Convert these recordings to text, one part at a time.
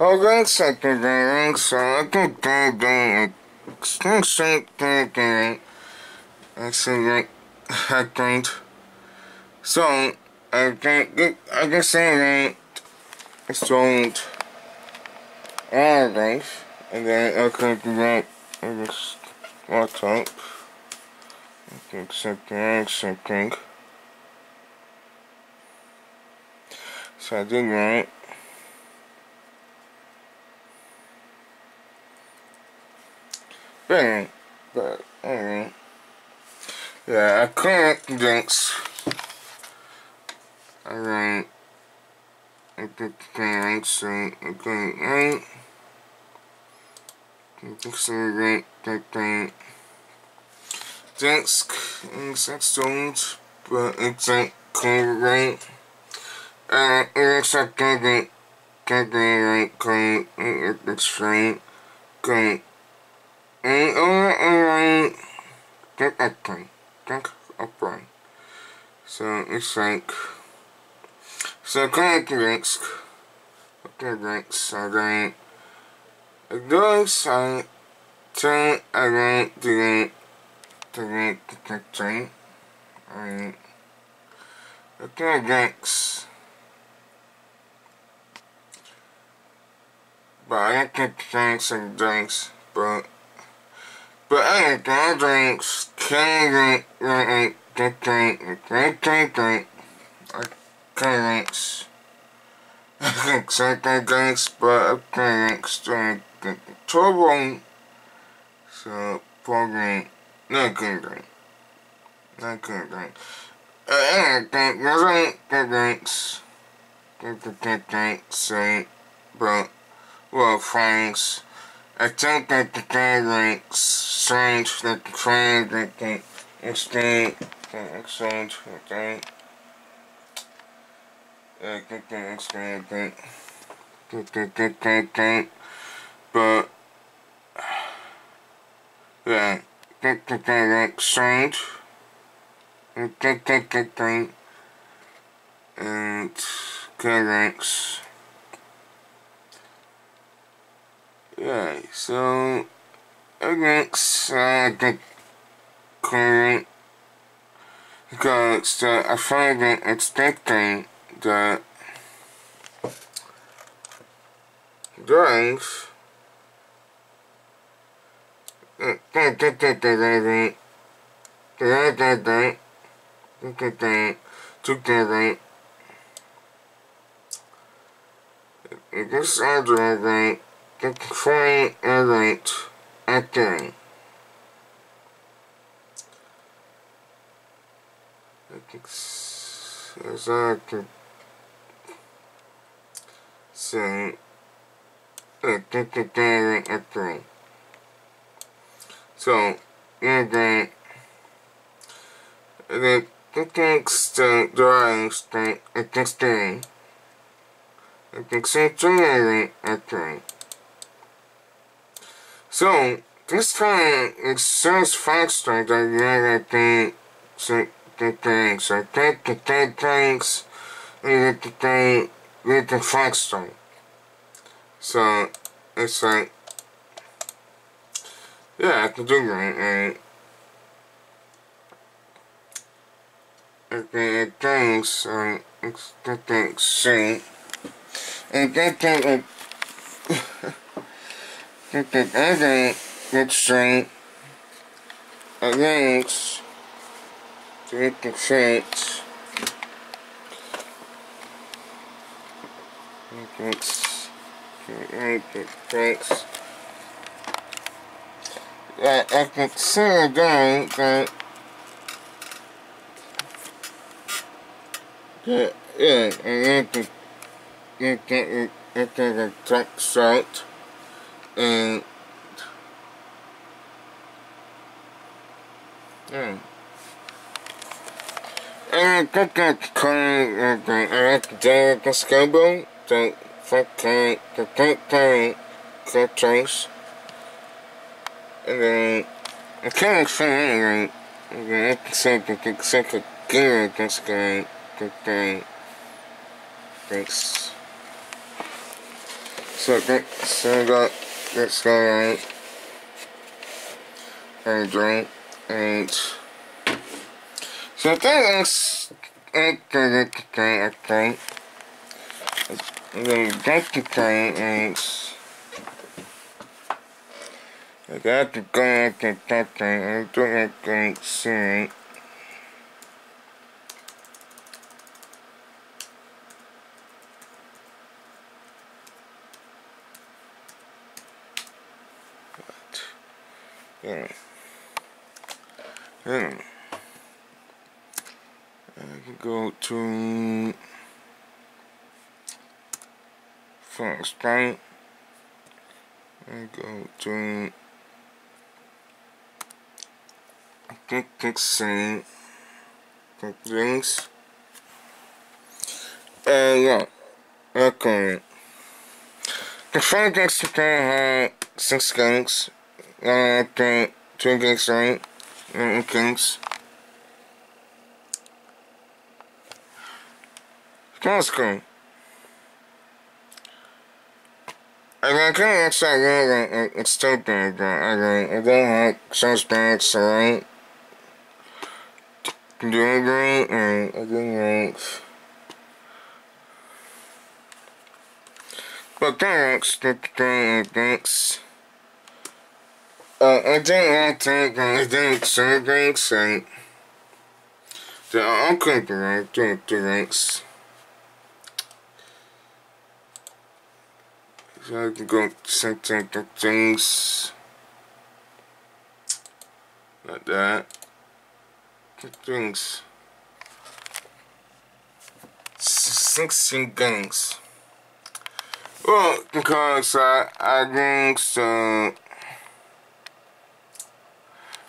Oh, that's something wrong, so I think I sold all of those, and then I could do that. I just walked up. I think something. So I did that. But anyway. Yeah, I couldn't dance. Alright. I think So this time it says faster than the other thing, so take the things and the thing with the faster. So it's like, yeah, I can do that, and the things are the same. And that thing the other looks like a range to the shapes. I can see a guy that yeah, and then you get the text out, and yeah, and I got that kind of thing. I like to deal with the scalable, the fucking, the third-party filters, and then I can't explain anything. And then I can say that it's such a good this guy, the thing. Thanks. That's going on and drink and so that's okay. I'm gonna get the thing and I got to go at the top and do it and see it. Yeah. Yeah. I can go to first time. I go to click scene. Click links. Yeah. Okay. The phone gets to have 6 links. Okay, 2 gigs, right? 8 gigs. That's cool. I kinda looks like it's still big, but I don't have source bags, right? Do you agree? And I didn't like. But that looks good, thanks. I didn't want to, but I didn't serve drinks, and the uncle did drinks. So I can go something to things like that. Things. 16 things. Well, because I drink so.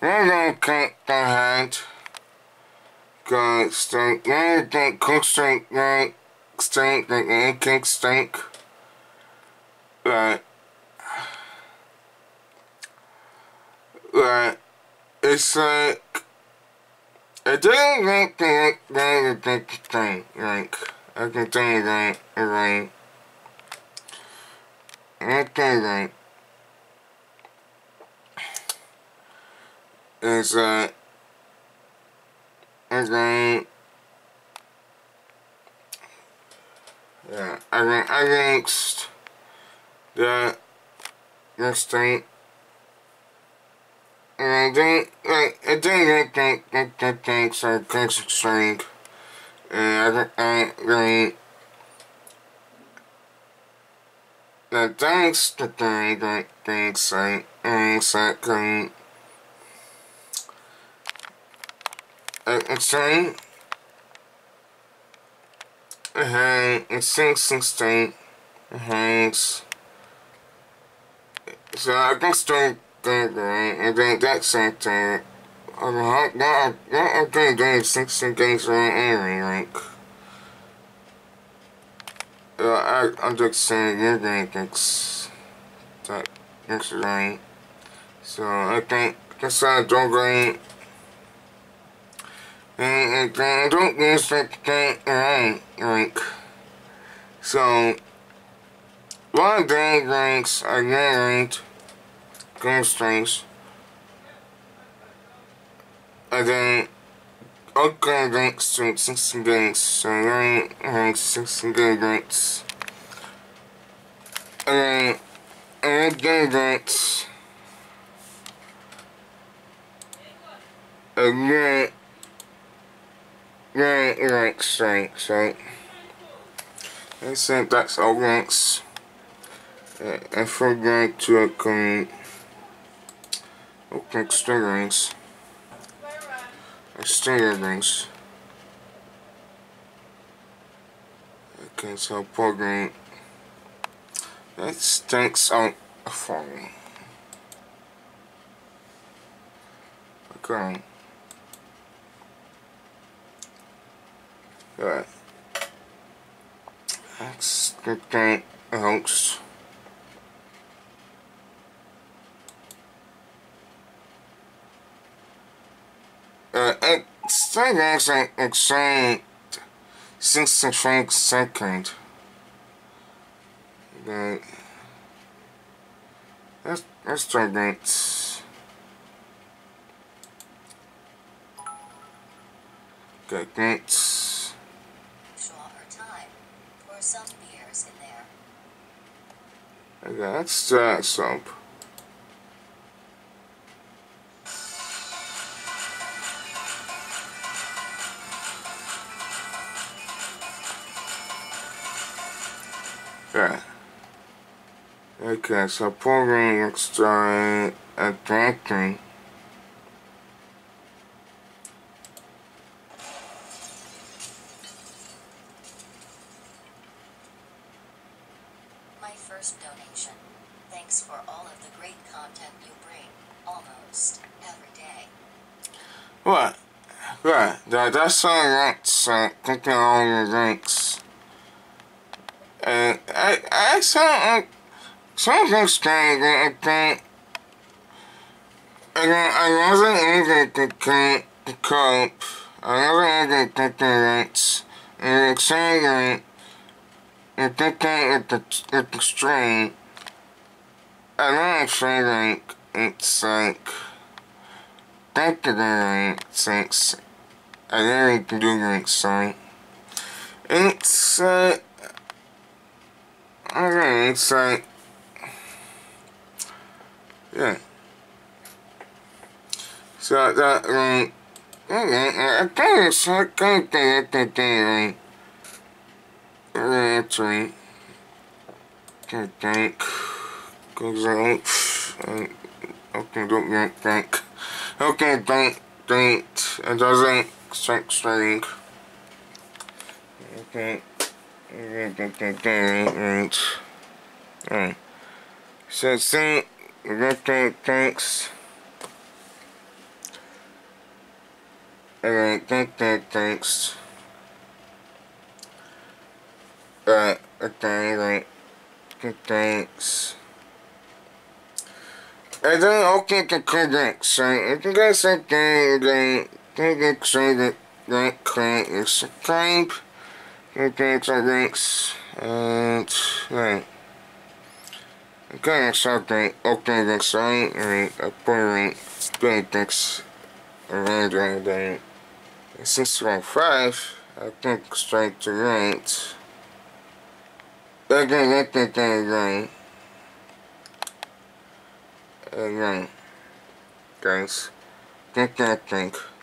We're gonna cut the head, cause the one that cooks it won't stink, the one can stink, like, it's like, it didn't make the look very big thing, like, I can tell you that, right, okay, right. Is that I mixed that thing and I didn't like it didn't get that thing, so classic string and I that that's the thing that things like second. It's time. It hangs. It sinks and stinks. It hangs. So I can still go right. I think that's something. I don't know what I'm going to do is 16 things around every rank. I'm just saying you're going to fix that next rank. So I think that's how I don't go. And I don't use that thing around, like, so, what I did was, I learned ghost things, and then, okay, links to 16 gigs, so I learned, like, 16 gigs, and then, I did that, and then, yeah, ranks, ranks, right? I said that's all ranks. I forgot to okay, still ranks. I still have ranks. Okay, so program. That's thanks out for me. Okay. Alright. That's the thing else. It's still looks like it's only 65 seconds. But Let's try that. Got that. Draw or time. Pour some beers in there. Okay, let's try soap. Yeah. Okay, so probably let's try a doctor. My first donation. Thanks for all of the great content you bring almost every day. What? Right. Yeah, that's all right, so click on all the links. I saw something's trying to get I wasn't able to cope. I wasn't able to take the rights and accelerate and take that with the string. I don't feel like it's like taking the rights since I didn't do it, so it's okay, it's like, yeah. So that, I think it's like going to get the day, that's right. I think, because I don't get think. Okay, don't, it doesn't strike string. Okay. Right. So see, thanks. Alright, thanks. Okay, thanks. I don't okay to connect, so if you guys like that, then click so that click is subscribe. Okay, so thanks, and right. Okay, so okay, that's right, and I probably think that's around right there. Since we're on 5, I think straight to right. Okay, let that go right. Alright, guys, get that thing.